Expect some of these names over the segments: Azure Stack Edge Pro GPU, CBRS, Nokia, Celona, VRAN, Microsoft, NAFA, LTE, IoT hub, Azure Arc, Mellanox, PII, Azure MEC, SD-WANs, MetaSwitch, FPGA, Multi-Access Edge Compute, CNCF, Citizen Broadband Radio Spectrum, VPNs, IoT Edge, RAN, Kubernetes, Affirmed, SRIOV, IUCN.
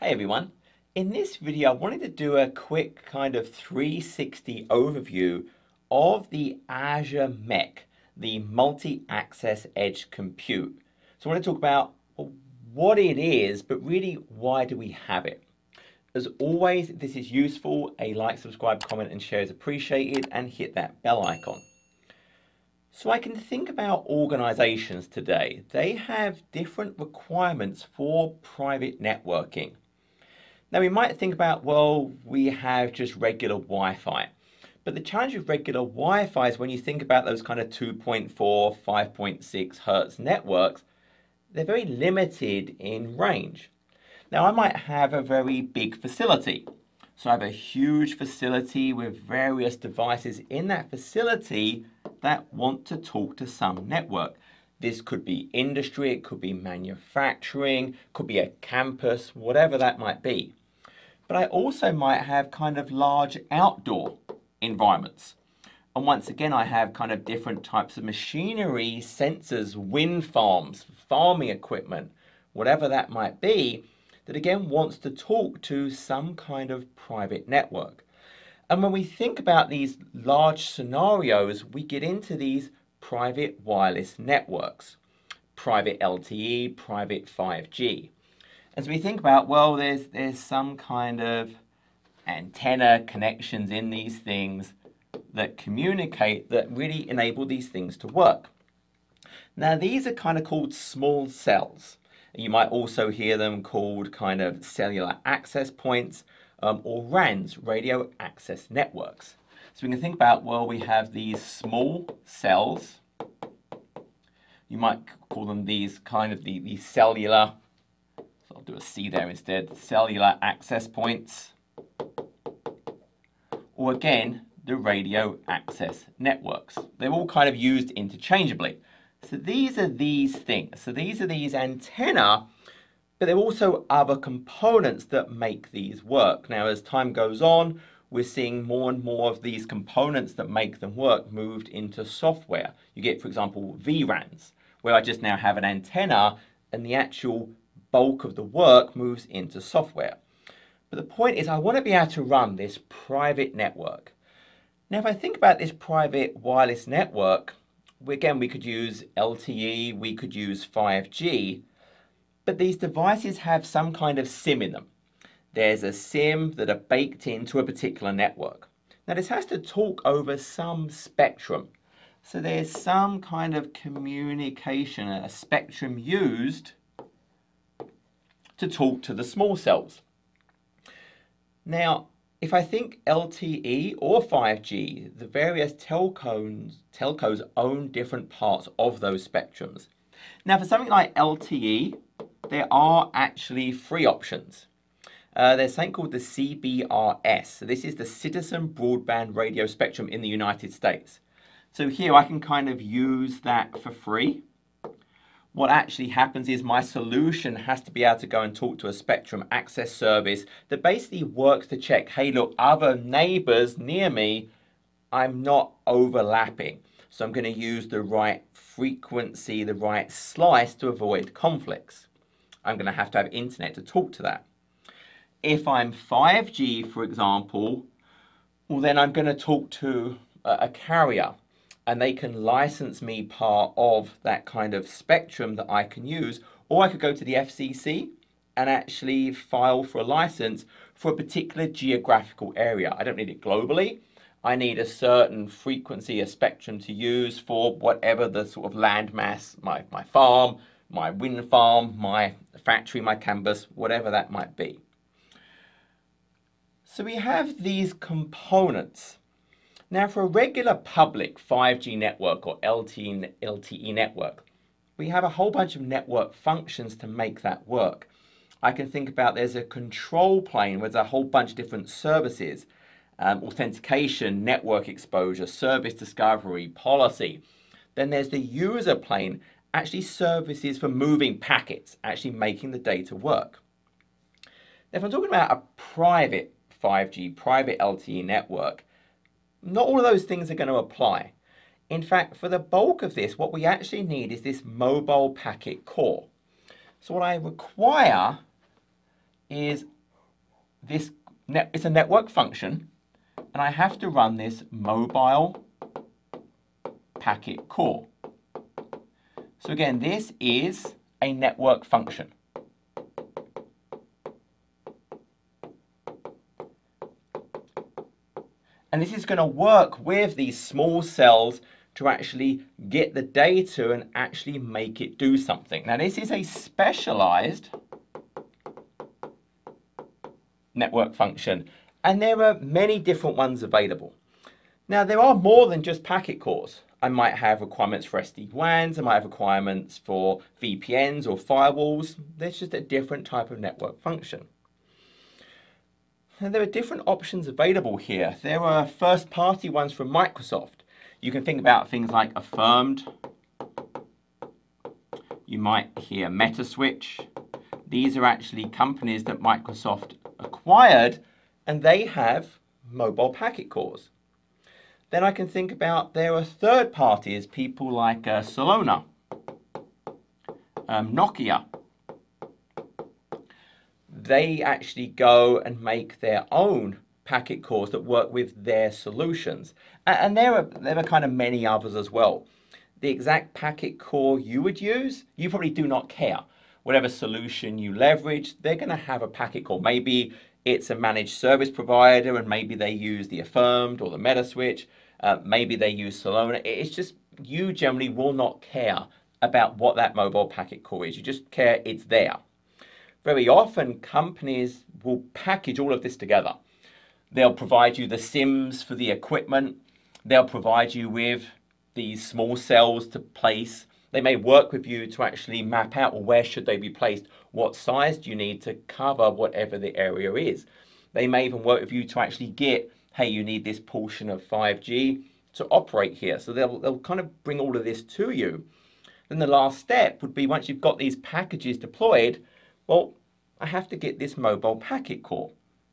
Hey everyone, in this video I wanted to do a quick kind of 360 overview of the Azure MEC, the Multi-Access Edge Compute. So I want to talk about what it is, but really why do we have it? As always, if this is useful, a like, subscribe, comment and share is appreciated, and hit that bell icon. So I can think about organizations today. They have different requirements for private networking. Now we might think about, well, we have just regular Wi-Fi. But the challenge with regular Wi-Fi is when you think about those kind of 2.4, 5.6 hertz networks, they're very limited in range. Now I might have a very big facility. So I have a huge facility with various devices in that facility that want to talk to some network. This could be industry, it could be manufacturing, could be a campus, whatever that might be. But I also might have kind of large outdoor environments. And once again, I have kind of different types of machinery, sensors, wind farms, farming equipment, whatever that might be, that again wants to talk to some kind of private network. And when we think about these large scenarios, we get into these private wireless networks, private LTE, private 5G. As we think about, well, there's some kind of antenna connections in these things that communicate, that really enable these things to work. Now these are kind of called small cells. You might also hear them called kind of cellular access points or RANs, radio access networks. So we can think about, well, we have these small cells. You might call them these kind of the cellular, so I'll do a C there instead, cellular access points. Or again, the radio access networks. They're all kind of used interchangeably. So these are these things. So these are these antenna, but there are also other components that make these work. Now, as time goes on, we're seeing more and more of these components that make them work moved into software. You get, for example, VRANs, where I just now have an antenna and the actual bulk of the work moves into software. But the point is I want to be able to run this private network. Now, if I think about this private wireless network, again, we could use LTE, we could use 5G, but these devices have some kind of SIM in them. There's a SIM that are baked into a particular network. Now this has to talk over some spectrum. So there's some kind of communication, a spectrum used to talk to the small cells. Now, if I think LTE or 5G, the various telcos own different parts of those spectrums. Now for something like LTE, there are actually free options. There's something called the CBRS. So this is the Citizen Broadband Radio Spectrum in the United States. So here I can kind of use that for free. What actually happens is my solution has to be able to go and talk to a spectrum access service that basically works to check, hey, look, other neighbors near me, I'm not overlapping. So I'm going to use the right frequency, the right slice to avoid conflicts. I'm going to have internet to talk to that. If I'm 5G, for example, well, then I'm going to talk to a carrier, and they can license me part of that kind of spectrum that I can use, or I could go to the FCC and actually file for a license for a particular geographical area. I don't need it globally. I need a certain frequency, a spectrum to use for whatever the sort of landmass, my farm, my wind farm, my factory, my campus, whatever that might be. So we have these components. Now for a regular public 5G network or LTE network, we have a whole bunch of network functions to make that work. I can think about there's a control plane where there's a whole bunch of different services, authentication, network exposure, service discovery, policy. Then there's the user plane, actually services for moving packets, actually making the data work. Now if I'm talking about a private 5G, private LTE network, not all of those things are going to apply. In fact, for the bulk of this, what we actually need is this mobile packet core. So what I require is this it's a network function, and I have to run this mobile packet call. So again, this is a network function. And this is going to work with these small cells to actually get the data and actually make it do something. Now, this is a specialized network function, and there are many different ones available. Now, there are more than just packet cores. I might have requirements for SD-WANs, I might have requirements for VPNs or firewalls. There's just a different type of network function. And there are different options available here. There are first-party ones from Microsoft. You can think about things like Affirmed. You might hear MetaSwitch. These are actually companies that Microsoft acquired, and they have mobile packet cores. Then I can think about there are third parties, people like Celona, Nokia. They actually go and make their own packet cores that work with their solutions. And there are kind of many others as well. The exact packet core you would use, you probably do not care. Whatever solution you leverage, they're going to have a packet core. Maybe it's a managed service provider, and maybe they use the Affirmed or the MetaSwitch. Maybe they use Celona. It's just you generally will not care about what that mobile packet core is. You just care it's there. Very often, companies will package all of this together. They'll provide you the SIMs for the equipment. They'll provide you with these small cells to place. They may work with you to actually map out, well, where should they be placed, what size do you need to cover whatever the area is. They may even work with you to actually get, hey, you need this portion of 5G to operate here. So they'll kind of bring all of this to you. Then the last step would be, once you've got these packages deployed, well, I have to get this mobile packet core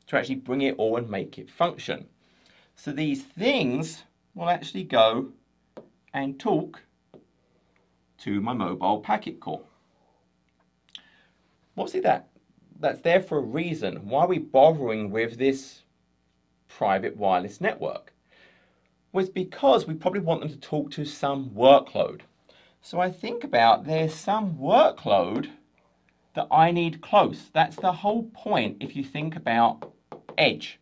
to actually bring it all and make it function. So these things will actually go and talk to my mobile packet core. Well, see, that's there for a reason. Why are we bothering with this private wireless network? Well, it's because we probably want them to talk to some workload. So I think about there's some workload that I need close. That's the whole point if you think about edge.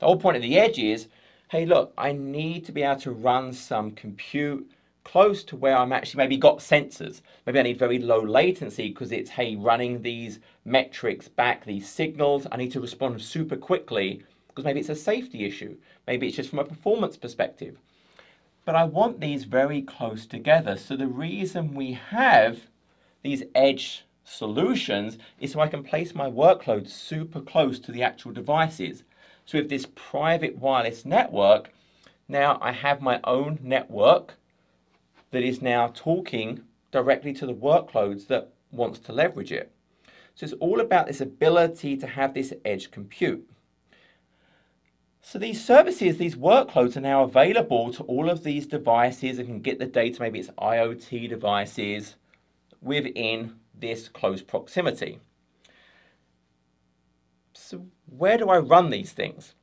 The whole point of the edge is, hey, look, I need to be able to run some compute close to where I'm actually maybe got sensors. Maybe I need very low latency because it's, hey, running these metrics back, these signals. I need to respond super quickly because maybe it's a safety issue. Maybe it's just from a performance perspective. But I want these very close together. So the reason we have these edge solutions is so I can place my workload super close to the actual devices. So with this private wireless network, now I have my own network that is now talking directly to the workloads that wants to leverage it. So it's all about this ability to have this edge compute. So these services, these workloads are now available to all of these devices and can get the data, maybe it's IoT devices, within this close proximity. So where do I run these things?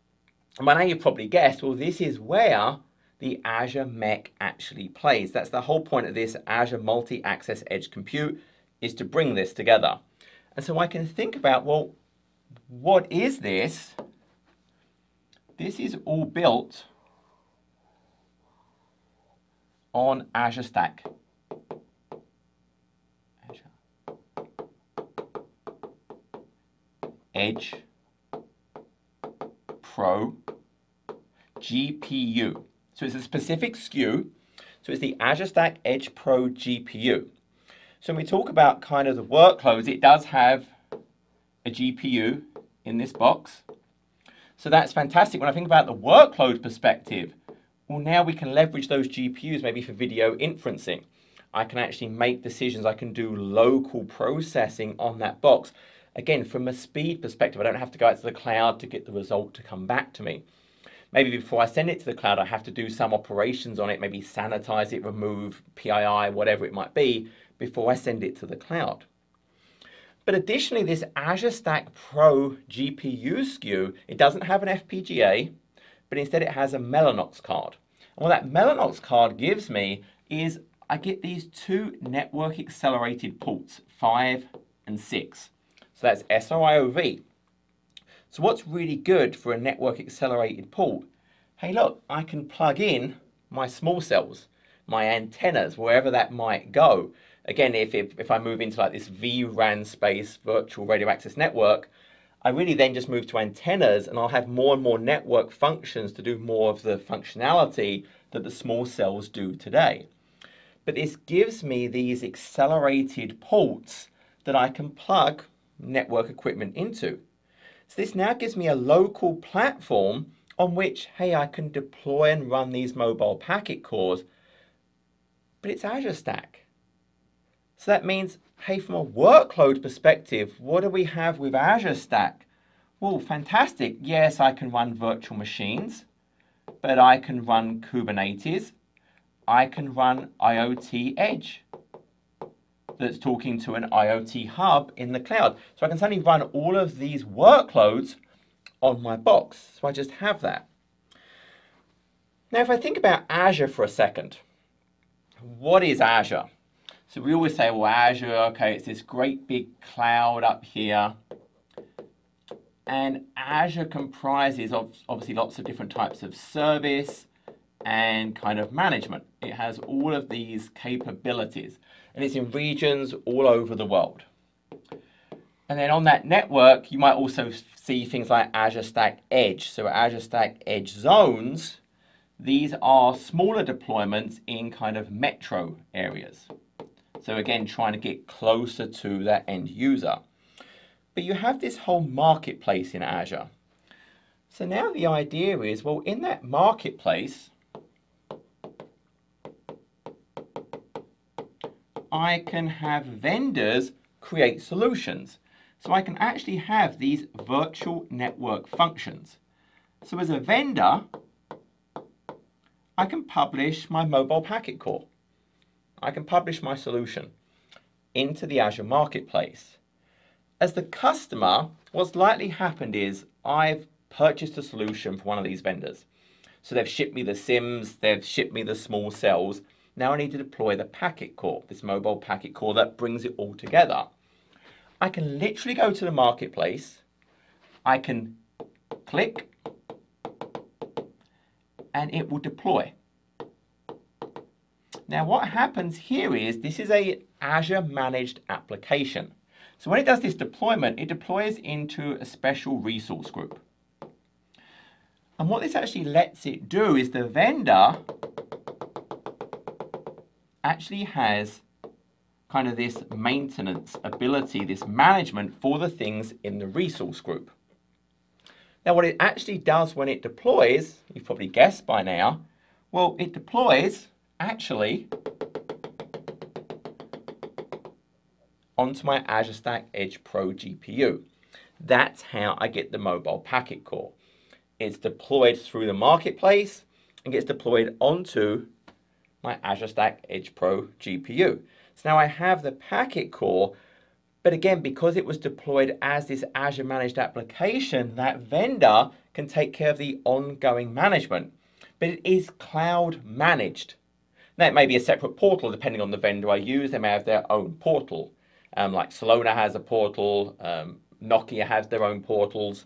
And by now you've probably guessed, well, this is where the Azure MEC actually plays. That's the whole point of this Azure Multi-Access Edge Compute, is to bring this together. And so I can think about, well, what is this? This is all built on Azure Stack. Edge Pro GPU. So it's a specific SKU. So it's the Azure Stack Edge Pro GPU. So when we talk about kind of the workloads, it does have a GPU in this box. So that's fantastic. When I think about the workload perspective, well, now we can leverage those GPUs maybe for video inferencing. I can actually make decisions. I can do local processing on that box. Again, from a speed perspective, I don't have to go out to the cloud to get the result to come back to me. Maybe before I send it to the cloud, I have to do some operations on it, maybe sanitize it, remove PII, whatever it might be, before I send it to the cloud. But additionally, this Azure Stack Pro GPU SKU, it doesn't have an FPGA, but instead it has a Mellanox card. And what that Mellanox card gives me is I get these two network accelerated ports, 5 and 6. So that's SRIOV. So what's really good for a network accelerated port? Hey look, I can plug in my small cells, my antennas, wherever that might go. Again, if I move into like this VRAN space, virtual radio access network, I really then just move to antennas and I'll have more and more network functions to do more of the functionality that the small cells do today. But this gives me these accelerated ports that I can plug network equipment into. So this now gives me a local platform on which, hey, I can deploy and run these mobile packet cores, but it's Azure Stack. So that means, hey, from a workload perspective, what do we have with Azure Stack? Well, fantastic. Yes, I can run virtual machines, but I can run Kubernetes. I can run IoT Edge that's talking to an IoT hub in the cloud. So I can suddenly run all of these workloads on my box. So I just have that. Now, if I think about Azure for a second, what is Azure? So we always say, well, Azure, okay, it's this great big cloud up here. And Azure comprises of obviously lots of different types of service and kind of management. It has all of these capabilities. And it's in regions all over the world. And then on that network, you might also see things like Azure Stack Edge. So Azure Stack Edge Zones, these are smaller deployments in kind of metro areas. So again, trying to get closer to that end user. But you have this whole marketplace in Azure. So now the idea is, well, in that marketplace, I can have vendors create solutions. So I can actually have these virtual network functions. So as a vendor, I can publish my mobile packet core. I can publish my solution into the Azure Marketplace. As the customer, what's likely happened is I've purchased a solution from one of these vendors. So they've shipped me the SIMs, they've shipped me the small cells. Now I need to deploy the packet core, this mobile packet core that brings it all together. I can literally go to the marketplace, I can click, and it will deploy. Now what happens here is this is a Azure managed application. So when it does this deployment, it deploys into a special resource group. And what this actually lets it do is the vendor actually has kind of this maintenance ability, this management for the things in the resource group. Now what it actually does when it deploys, you've probably guessed by now, well, it deploys actually onto my Azure Stack Edge Pro GPU. That's how I get the mobile packet core. It's deployed through the marketplace and gets deployed onto my Azure Stack Edge Pro GPU. So now I have the packet core, but again, because it was deployed as this Azure managed application, that vendor can take care of the ongoing management, but it is cloud managed. Now, it may be a separate portal, depending on the vendor I use. They may have their own portal, like Celona has a portal, Nokia has their own portals.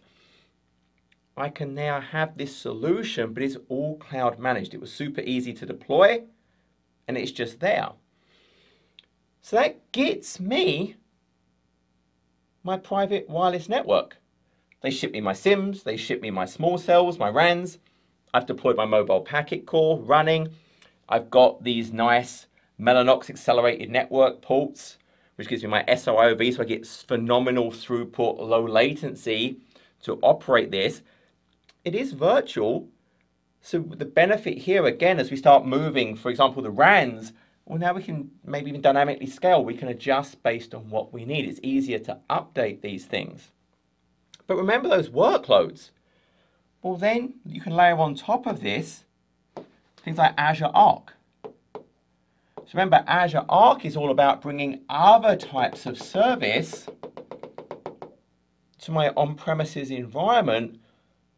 I can now have this solution, but it's all cloud managed. It was super easy to deploy, and it's just there. So that gets me my private wireless network. They ship me my SIMs, they ship me my small cells, my RANs. I've deployed my mobile packet core running. I've got these nice Mellanox accelerated network ports, which gives me my SRIOV, so I get phenomenal throughput, low latency to operate this. It is virtual, so the benefit here, again, as we start moving, for example, the RANs, well, now we can maybe even dynamically scale. We can adjust based on what we need. It's easier to update these things. But remember those workloads. Well, then you can layer on top of this things like Azure Arc. So remember, Azure Arc is all about bringing other types of service to my on-premises environment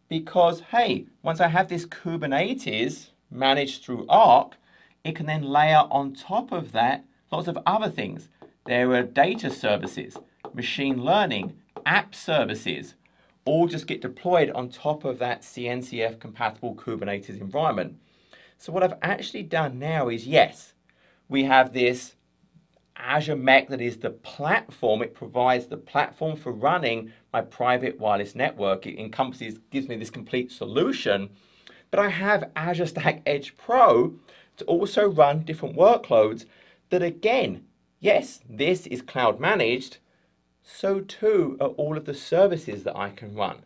because, hey, once I have this Kubernetes managed through Arc, it can then layer on top of that lots of other things. There are data services, machine learning, app services, all just get deployed on top of that CNCF compatible Kubernetes environment. So what I've actually done now is, yes, we have this Azure MEC that is the platform. It provides the platform for running my private wireless network. It encompasses, gives me this complete solution. But I have Azure Stack Edge Pro to also run different workloads that, again, yes, this is cloud managed. So too are all of the services that I can run.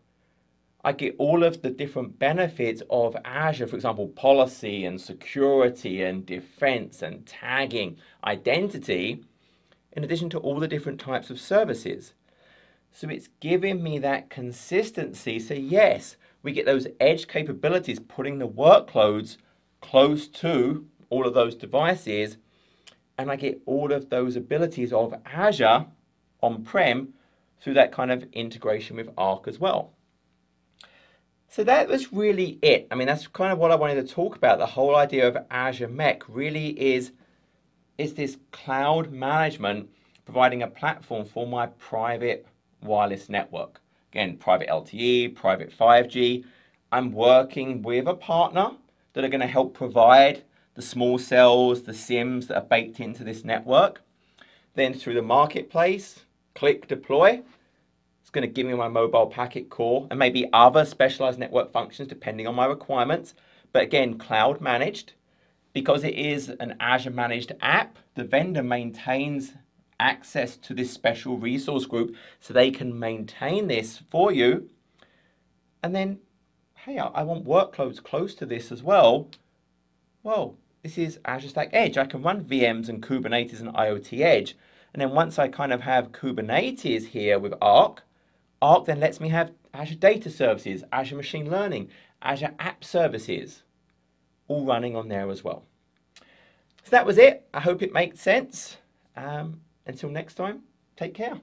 I get all of the different benefits of Azure, for example, policy and security and defense and tagging, identity, in addition to all the different types of services. So it's giving me that consistency. So yes, we get those edge capabilities, putting the workloads close to all of those devices, and I get all of those abilities of Azure on-prem through that kind of integration with Arc as well. So that was really it. I mean, that's kind of what I wanted to talk about. The whole idea of Azure MEC really is this cloud management providing a platform for my private wireless network. Again, private LTE, private 5G. I'm working with a partner that are going to help provide the small cells, the SIMs that are baked into this network. Then through the marketplace, click deploy. It's going to give me my mobile packet core and maybe other specialized network functions depending on my requirements. But again, cloud managed. Because it is an Azure managed app, the vendor maintains access to this special resource group so they can maintain this for you. And then, hey, I want workloads close to this as well. Well, this is Azure Stack Edge. I can run VMs and Kubernetes and IoT Edge. And then once I kind of have Kubernetes here with Arc, Arc then lets me have Azure Data Services, Azure Machine Learning, Azure App Services, all running on there as well. So that was it. I hope it made sense. Until next time, take care.